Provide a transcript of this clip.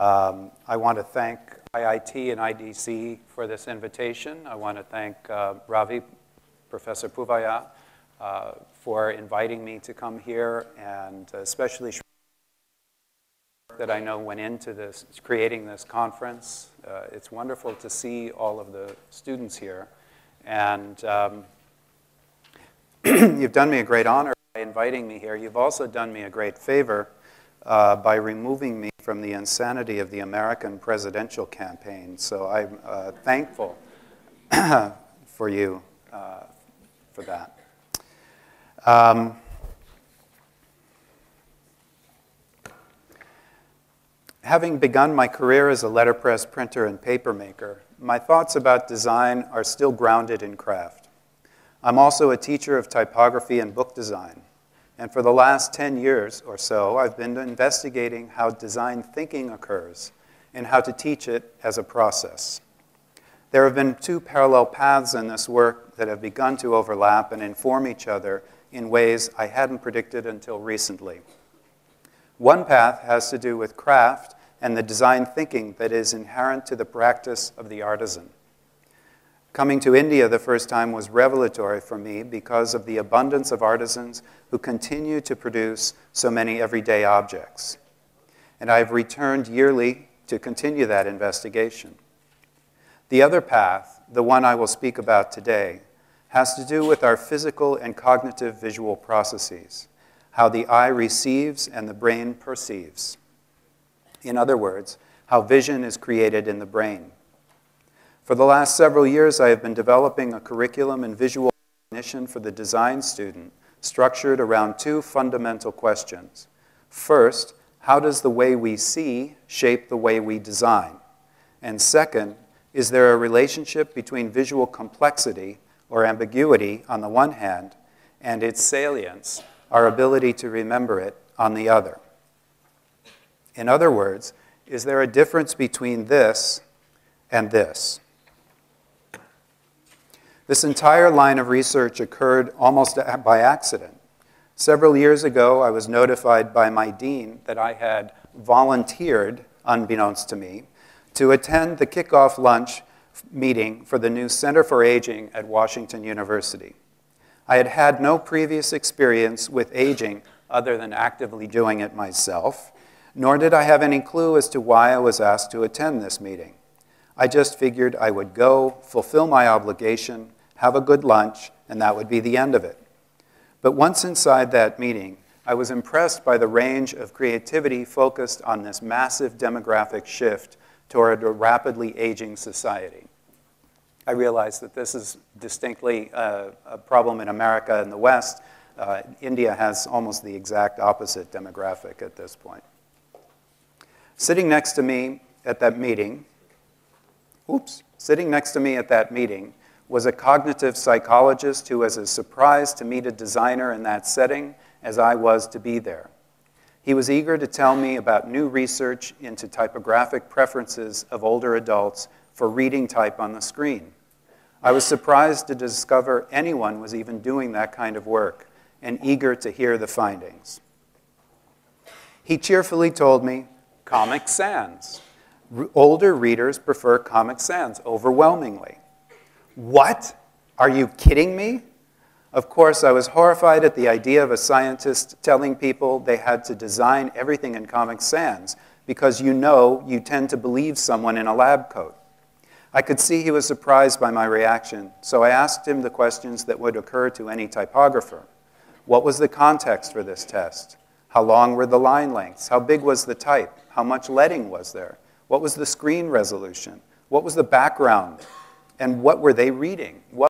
I want to thank IIT and IDC for this invitation. I want to thank Ravi, Professor Puvaya, for inviting me to come here, and especially Shri that I know went into this, creating this conference. It's wonderful to see all of the students here. And you've done me a great honor by inviting me here. You've also done me a great favor by removing me from the insanity of the American presidential campaign. So I'm thankful for you for that. Having begun my career as a letterpress printer and papermaker, my thoughts about design are still grounded in craft. I'm also a teacher of typography and book design, and for the last 10 years or so, I've been investigating how design thinking occurs and how to teach it as a process. There have been two parallel paths in this work that have begun to overlap and inform each other in ways I hadn't predicted until recently. One path has to do with craft and the design thinking that is inherent to the practice of the artisan. Coming to India the first time was revelatory for me because of the abundance of artisans who continue to produce so many everyday objects. And I've returned yearly to continue that investigation. The other path, the one I will speak about today, has to do with our physical and cognitive visual processes, how the eye receives and the brain perceives. In other words, how vision is created in the brain. For the last several years, I have been developing a curriculum and visual cognition for the design student structured around two fundamental questions. First, how does the way we see shape the way we design? And second, is there a relationship between visual complexity or ambiguity on the one hand and its salience, our ability to remember it, on the other? In other words, is there a difference between this and this? This entire line of research occurred almost by accident. Several years ago, I was notified by my dean that I had volunteered, unbeknownst to me, to attend the kickoff lunch meeting for the new Center for Aging at Washington University. I had had no previous experience with aging other than actively doing it myself, nor did I have any clue as to why I was asked to attend this meeting. I just figured I would go, fulfill my obligation, have a good lunch, and that would be the end of it. But once inside that meeting, I was impressed by the range of creativity focused on this massive demographic shift toward a rapidly aging society. I realized that this is distinctly a problem in America and the West. India has almost the exact opposite demographic at this point. Sitting next to me at that meeting was a cognitive psychologist who was as surprised to meet a designer in that setting as I was to be there. He was eager to tell me about new research into typographic preferences of older adults for reading type on the screen. I was surprised to discover anyone was even doing that kind of work and eager to hear the findings. He cheerfully told me, Comic Sans. Older readers prefer Comic Sans overwhelmingly. What? Are you kidding me? Of course, I was horrified at the idea of a scientist telling people they had to design everything in Comic Sans because you tend to believe someone in a lab coat. I could see he was surprised by my reaction, so I asked him the questions that would occur to any typographer. What was the context for this test? How long were the line lengths? How big was the type? How much leading was there? What was the screen resolution? What was the background? And what were they reading? What